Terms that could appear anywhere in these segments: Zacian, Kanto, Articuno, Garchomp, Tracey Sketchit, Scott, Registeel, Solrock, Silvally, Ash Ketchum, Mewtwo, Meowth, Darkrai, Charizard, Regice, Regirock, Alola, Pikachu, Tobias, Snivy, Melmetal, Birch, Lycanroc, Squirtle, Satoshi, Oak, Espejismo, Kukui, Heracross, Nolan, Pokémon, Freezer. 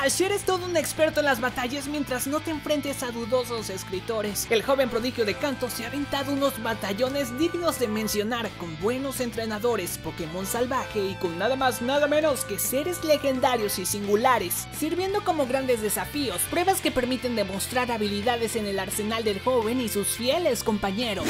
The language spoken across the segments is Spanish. Ash, eres todo un experto en las batallas mientras no te enfrentes a dudosos escritores. El joven prodigio de Kanto se ha aventado unos batallones dignos de mencionar con buenos entrenadores, Pokémon salvaje y con nada más nada menos que seres legendarios y singulares, sirviendo como grandes desafíos, pruebas que permiten demostrar habilidades en el arsenal del joven y sus fieles compañeros.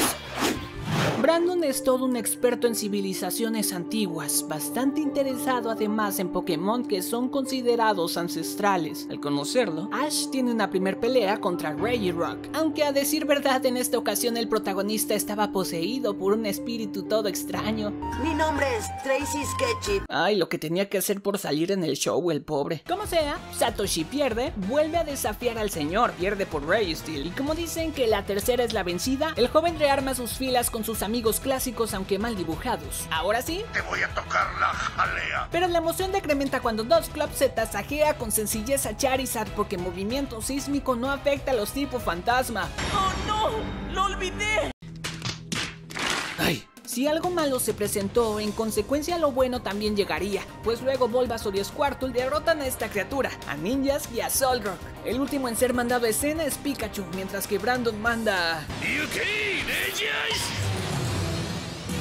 Brandon es todo un experto en civilizaciones antiguas, bastante interesado además en Pokémon que son considerados ancestrales. Al conocerlo, Ash tiene una primer pelea contra Regirock, aunque a decir verdad en esta ocasión el protagonista estaba poseído por un espíritu todo extraño. Mi nombre es Tracey Sketchit. Ay, lo que tenía que hacer por salir en el show el pobre. Como sea, Satoshi pierde, vuelve a desafiar al señor, pierde por Registeel, y como dicen que la tercera es la vencida, el joven rearma sus filas con sus amigos clásicos aunque mal dibujados. Ahora sí, te voy a tocar la jalea. Pero la emoción decrementa cuando Dove Club se tasajea con sencillez a Charizard porque movimiento sísmico no afecta a los tipo fantasma. ¡Oh no! ¡Lo olvidé! ¡Ay! Si algo malo se presentó, en consecuencia lo bueno también llegaría, pues luego Bulbasaur y Squirtle derrotan a esta criatura, a ninjas y a Solrock. El último en ser mandado a escena es Pikachu, mientras que Brandon manda... ¡UK, ninjas!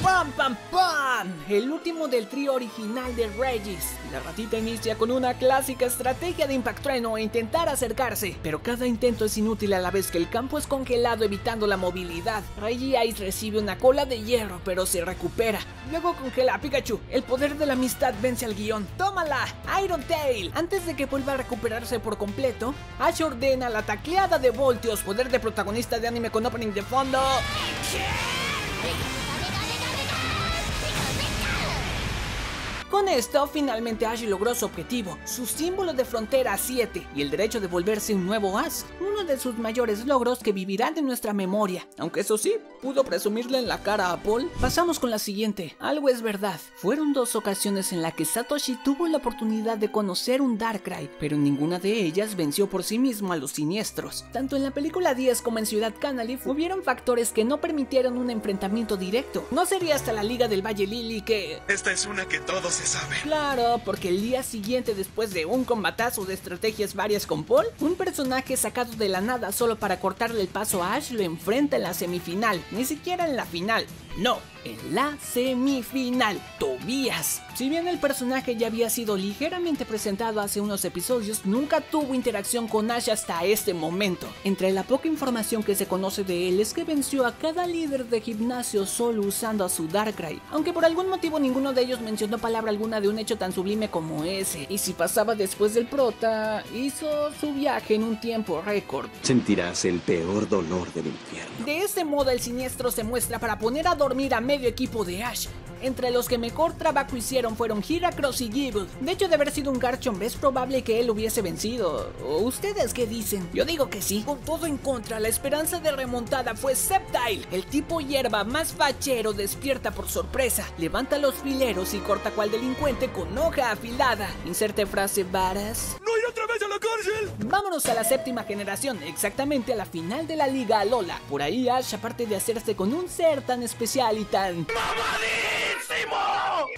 ¡Pam, pam, pam! El último del trío original de Regice. La ratita inicia con una clásica estrategia de impactrueno e intentar acercarse, pero cada intento es inútil a la vez que el campo es congelado evitando la movilidad. Regice recibe una cola de hierro pero se recupera. Luego congela a Pikachu. El poder de la amistad vence al guión. ¡Tómala! ¡Iron Tail! Antes de que vuelva a recuperarse por completo, Ash ordena la tacleada de Voltios, poder de protagonista de anime con opening de fondo. Con esto, finalmente Ash logró su objetivo, su símbolo de frontera 7 y el derecho de volverse un nuevo as, uno de sus mayores logros que vivirán en nuestra memoria, aunque eso sí, pudo presumirle en la cara a Paul. Pasamos con la siguiente, algo es verdad, fueron dos ocasiones en la que Satoshi tuvo la oportunidad de conocer un Darkrai, pero ninguna de ellas venció por sí mismo a los siniestros. Tanto en la película 10 como en Ciudad Canalife hubieron factores que no permitieron un enfrentamiento directo, no sería hasta la Liga del Valle Lili que... Esta es una que todos se sabe. Claro, porque el día siguiente después de un combatazo de estrategias varias con Paul, un personaje sacado de la nada solo para cortarle el paso a Ash lo enfrenta en la semifinal, ni siquiera en la final, no, en la semifinal, Tobias. Si bien el personaje ya había sido ligeramente presentado hace unos episodios, nunca tuvo interacción con Ash hasta este momento. Entre la poca información que se conoce de él es que venció a cada líder de gimnasio solo usando a su Darkrai, aunque por algún motivo ninguno de ellos mencionó palabra alguna de un hecho tan sublime como ese, y si pasaba después del prota, hizo su viaje en un tiempo récord. Sentirás el peor dolor del infierno. De ese modo el siniestro se muestra para poner a dormir a medio equipo de Ash. Entre los que mejor trabajo hicieron fueron Heracross y Gibbon. De hecho, de haber sido un Garchomp es probable que él hubiese vencido. ¿Ustedes qué dicen? Yo digo que sí. Con todo en contra, la esperanza de remontada fue Sceptile. El tipo hierba más fachero despierta por sorpresa, levanta los fileros y corta cual delincuente con hoja afilada. Inserte frase varas. ¡No ir otra vez a la cárcel! Vámonos a la séptima generación, exactamente a la final de la Liga Alola. Por ahí Ash, aparte de hacerse con un ser tan especial y tan... ¡Mamadín!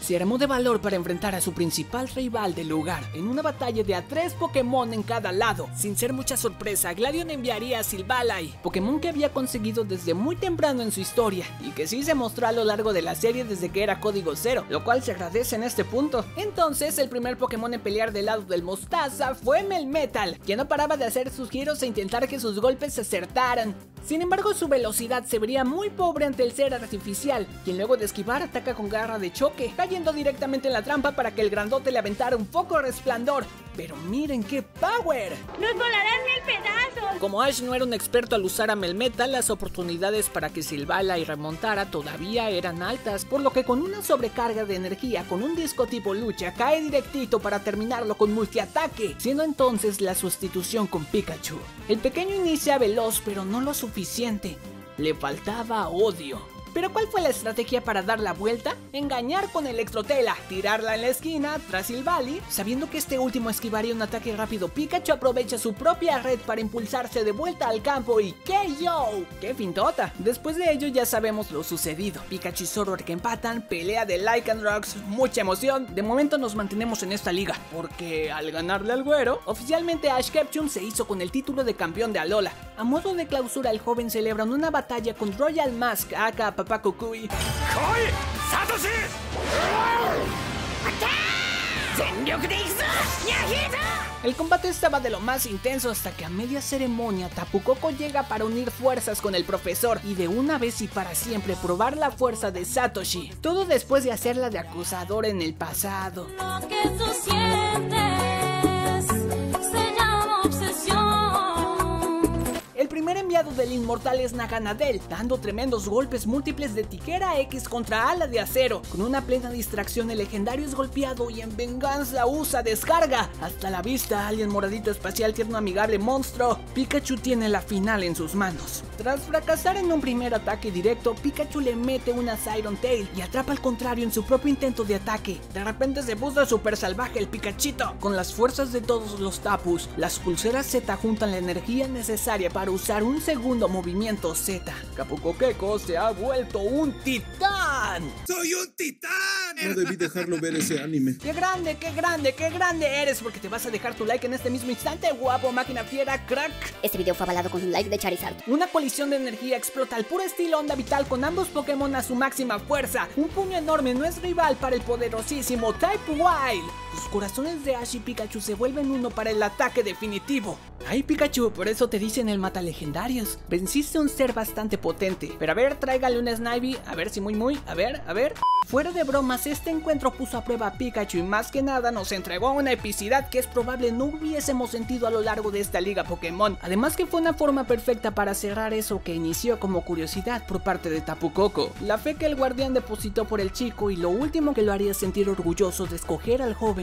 Se armó de valor para enfrentar a su principal rival del lugar, en una batalla de a 3 Pokémon en cada lado. Sin ser mucha sorpresa, Gladion enviaría a Silvally, Pokémon que había conseguido desde muy temprano en su historia, y que sí se mostró a lo largo de la serie desde que era código cero, lo cual se agradece en este punto. Entonces, el primer Pokémon en pelear del lado del Mostaza fue Melmetal, quien no paraba de hacer sus giros e intentar que sus golpes se acertaran. Sin embargo, su velocidad se vería muy pobre ante el ser artificial, quien luego de esquivar ataca con garra de choque, cayendo directamente en la trampa para que el grandote le aventara un foco resplandor. Pero miren qué power, nos volarán mil pedazos. Como Ash no era un experto al usar a Melmetal, las oportunidades para que Silvally remontara todavía eran altas, por lo que con una sobrecarga de energía con un disco tipo lucha cae directito para terminarlo con multiataque, siendo entonces la sustitución con Pikachu. El pequeño inicia veloz pero no lo suficiente, le faltaba odio. Pero ¿cuál fue la estrategia para dar la vuelta? Engañar con Electrotela, tirarla en la esquina tras Silvally. Sabiendo que este último esquivaría un ataque rápido, Pikachu aprovecha su propia red para impulsarse de vuelta al campo y ¡KO! ¡Qué fintota! Después de ello ya sabemos lo sucedido. Pikachu y Zoroark que empatan, pelea de Lycanroc, mucha emoción. De momento nos mantenemos en esta liga, porque al ganarle al güero, oficialmente Ash Ketchum se hizo con el título de campeón de Alola. A modo de clausura, el joven celebra una batalla con Royal Mask, aka Papá Kukui. El combate estaba de lo más intenso hasta que a media ceremonia Tapu Koko llega para unir fuerzas con el profesor y de una vez y para siempre probar la fuerza de Satoshi. Todo después de hacerla de acusador en el pasado. Lo que tú sientes se llama obsesión. El primer enviado del inmortal es Naganadel, dando tremendos golpes múltiples de tijera X contra ala de acero. Con una plena distracción el legendario es golpeado y en venganza usa descarga. Hasta la vista, alien moradito espacial tierno amigable monstruo. Pikachu tiene la final en sus manos. Tras fracasar en un primer ataque directo, Pikachu le mete una Siren Tail y atrapa al contrario en su propio intento de ataque. De repente se puso super salvaje el Pikachito. Con las fuerzas de todos los Tapus, las pulseras Z juntan la energía necesaria para usar un segundo movimiento Z. Capucoqueco se ha vuelto un titán. ¡Soy un titán! No debí dejarlo ver ese anime. ¡Qué grande, qué grande, qué grande eres! Porque te vas a dejar tu like en este mismo instante, guapo, máquina fiera, crack. Este video fue avalado con un like de Charizard. Una colisión de energía explota al puro estilo onda vital con ambos Pokémon a su máxima fuerza. Un puño enorme no es rival para el poderosísimo Type Wild. Los corazones de Ash y Pikachu se vuelven uno para el ataque definitivo. Ay, Pikachu, por eso te dicen el mata legendarios. Venciste un ser bastante potente. Pero a ver, tráigale un Snivy. A ver si muy. A ver. Fuera de bromas, este encuentro puso a prueba a Pikachu y más que nada nos entregó una epicidad que es probable no hubiésemos sentido a lo largo de esta liga Pokémon. Además que fue una forma perfecta para cerrar eso que inició como curiosidad por parte de Tapu Koko. La fe que el guardián depositó por el chico y lo último que lo haría sentir orgulloso de escoger al joven.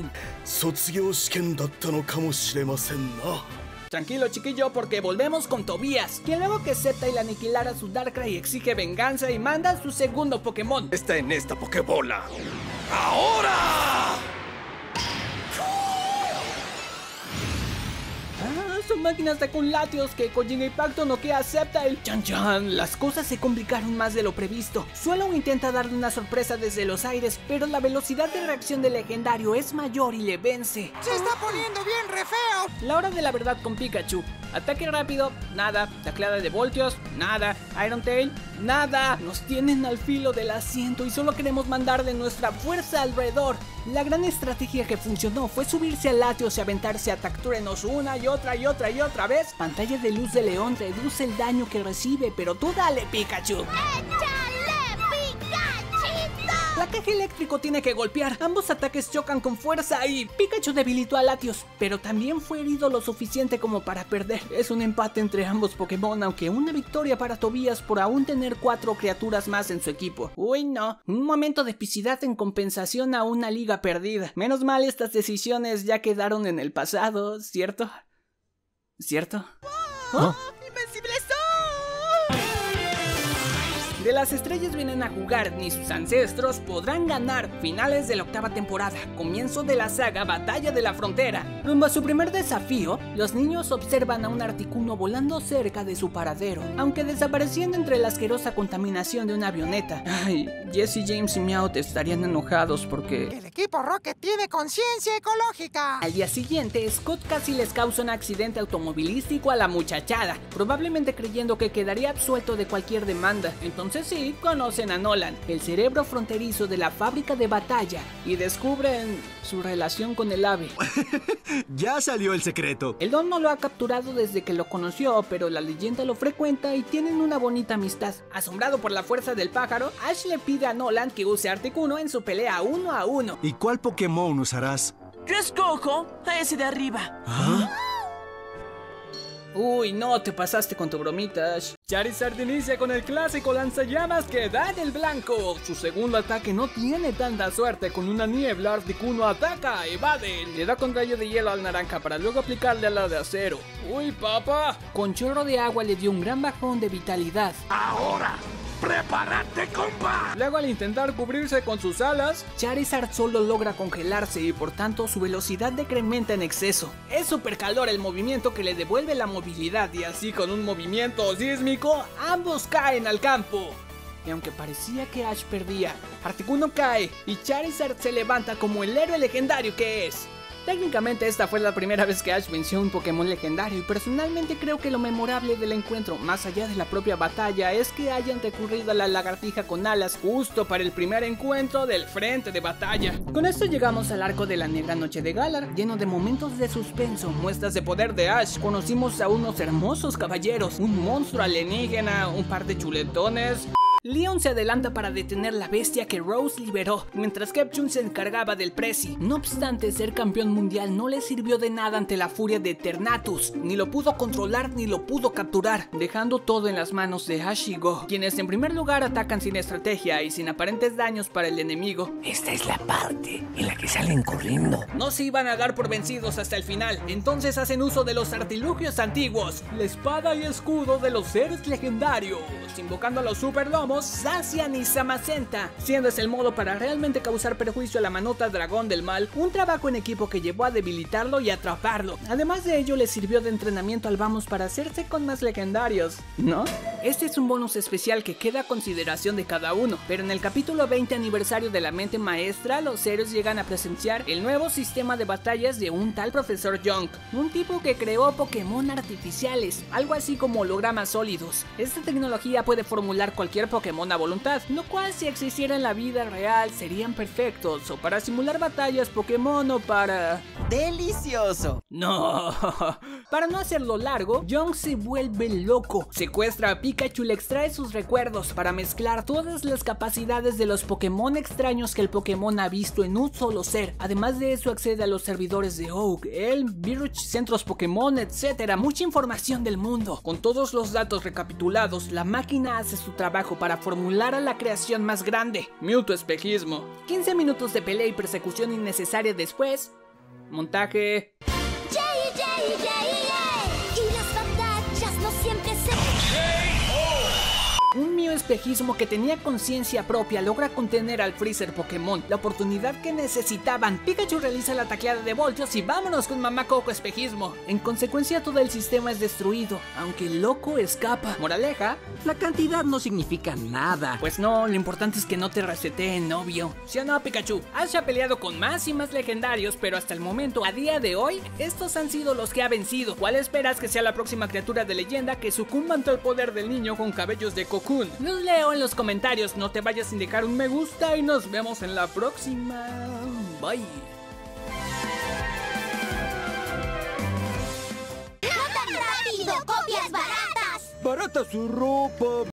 Tranquilo chiquillo, porque volvemos con Tobias, quien luego que Sceptile aniquilara su Darkrai exige venganza y manda su segundo Pokémon. Está en esta Pokébola. ¡Ahora! Son máquinas de con Latios que con Jinga y Pacto noquea a Sceptile. Chan chan, las cosas se complicaron más de lo previsto. Suelo intenta darle una sorpresa desde los aires, pero la velocidad de reacción del legendario es mayor y le vence. ¡Se está poniendo bien re feo! La hora de la verdad con Pikachu. Ataque rápido, nada. Tacleada de voltios, nada. Iron Tail, nada. Nos tienen al filo del asiento y solo queremos mandar de nuestra fuerza alrededor. La gran estrategia que funcionó fue subirse a Latios y aventarse a Tactúrenos una y otra y otra y otra vez. Pantalla de luz de león reduce el daño que recibe, pero tú dale, Pikachu. Ataque eléctrico tiene que golpear, ambos ataques chocan con fuerza y Pikachu debilitó a Latios, pero también fue herido lo suficiente como para perder. Es un empate entre ambos Pokémon, aunque una victoria para Tobias por aún tener 4 criaturas más en su equipo. Uy no, un momento de epicidad en compensación a una liga perdida. Menos mal estas decisiones ya quedaron en el pasado, ¿cierto? ¿Cierto? ¿Oh? De las estrellas vienen a jugar, ni sus ancestros podrán ganar. Finales de la 8ª temporada, comienzo de la saga Batalla de la Frontera. Rumbo a su primer desafío, los niños observan a un Articuno volando cerca de su paradero, aunque desapareciendo entre la asquerosa contaminación de una avioneta. Ay, Jesse James y Meowth estarían enojados porque... el equipo Rocket tiene conciencia ecológica. Al día siguiente, Scott casi les causa un accidente automovilístico a la muchachada, probablemente creyendo que quedaría absuelto de cualquier demanda. Entonces sí, conocen a Nolan, el cerebro fronterizo de la fábrica de batalla, y descubren su relación con el ave. Ya salió el secreto. El don no lo ha capturado desde que lo conoció, pero la leyenda lo frecuenta y tienen una bonita amistad. Asombrado por la fuerza del pájaro, Ash le pide a Nolan que use a Articuno en su pelea 1 a 1. ¿Y cuál Pokémon usarás? Yo escojo a ese de arriba. ¿Ah? Uy, no, te pasaste con tu bromita, Ash. Charizard inicia con el clásico lanzallamas que da en el blanco. Su segundo ataque no tiene tanta suerte. Con una niebla, Articuno ataca, evade, le da con rayo de hielo al naranja para luego aplicarle a la de acero. ¡Uy, papá! Con chorro de agua le dio un gran bajón de vitalidad. ¡Ahora! ¡Prepárate, compa! Luego, al intentar cubrirse con sus alas, Charizard solo logra congelarse y por tanto su velocidad decrementa en exceso. Es Supercalor el movimiento que le devuelve la movilidad y así, con un movimiento sísmico, ambos caen al campo. Y aunque parecía que Ash perdía, Articuno cae y Charizard se levanta como el héroe legendario que es. Técnicamente esta fue la primera vez que Ash venció un Pokémon legendario y personalmente creo que lo memorable del encuentro, más allá de la propia batalla, es que hayan recurrido a la lagartija con alas justo para el primer encuentro del frente de batalla. Con esto llegamos al arco de la Negra Noche de Galar, lleno de momentos de suspenso, muestras de poder de Ash, conocimos a unos hermosos caballeros, un monstruo alienígena, un par de chuletones... Leon se adelanta para detener la bestia que Rose liberó, mientras Ketchum se encargaba del Prezi. No obstante, ser campeón mundial no le sirvió de nada ante la furia de Eternatus, ni lo pudo controlar ni lo pudo capturar, dejando todo en las manos de Ash y Go, quienes en primer lugar atacan sin estrategia y sin aparentes daños para el enemigo. Esta es la parte en la que salen corriendo. No se iban a dar por vencidos hasta el final, entonces hacen uso de los artilugios antiguos, la espada y escudo de los seres legendarios, invocando a los Superlomos, Zacian y Zamazenta, siendo ese el modo para realmente causar perjuicio a la manota dragón del mal, un trabajo en equipo que llevó a debilitarlo y atraparlo. Además de ello, le sirvió de entrenamiento al Vamos para hacerse con más legendarios, ¿no? Este es un bonus especial que queda a consideración de cada uno, pero en el capítulo 20 aniversario de la mente maestra, los héroes llegan a presenciar el nuevo sistema de batallas de un tal profesor Young, un tipo que creó Pokémon artificiales, algo así como hologramas sólidos. Esta tecnología puede formular cualquier Pokémon a voluntad, lo cual si existiera en la vida real serían perfectos o para simular batallas Pokémon o para... ¡Delicioso! No. Para no hacerlo largo, Young se vuelve loco, secuestra a Pikachu y le extrae sus recuerdos para mezclar todas las capacidades de los Pokémon extraños que el Pokémon ha visto en un solo ser. Además de eso, accede a los servidores de Oak, el Birch, centros Pokémon, etcétera, mucha información del mundo. Con todos los datos recapitulados, la máquina hace su trabajo para formular a la creación más grande, Mewtwo Espejismo. 15 minutos de pelea y persecución innecesaria después. Montaje. Y las batallas no siempre se... Un Mew Espejismo que tenía conciencia propia logra contener al Freezer Pokémon, la oportunidad que necesitaban. Pikachu realiza la tacleada de Voltios y vámonos con Mamá Coco Espejismo. En consecuencia, todo el sistema es destruido, aunque el loco escapa. Moraleja: la cantidad no significa nada. Pues no, lo importante es que no te reseteen, obvio. ¿Sí o no, Pikachu? Ash ha peleado con más y más legendarios, pero hasta el momento, a día de hoy, estos han sido los que ha vencido. ¿Cuál esperas que sea la próxima criatura de leyenda que sucumba ante el poder del niño con cabellos de cocoon? Los leo en los comentarios, no te vayas sin dejar un me gusta y nos vemos en la próxima. Bye. ¡No tan rápido, copias baratas! ¡Barata su ropa!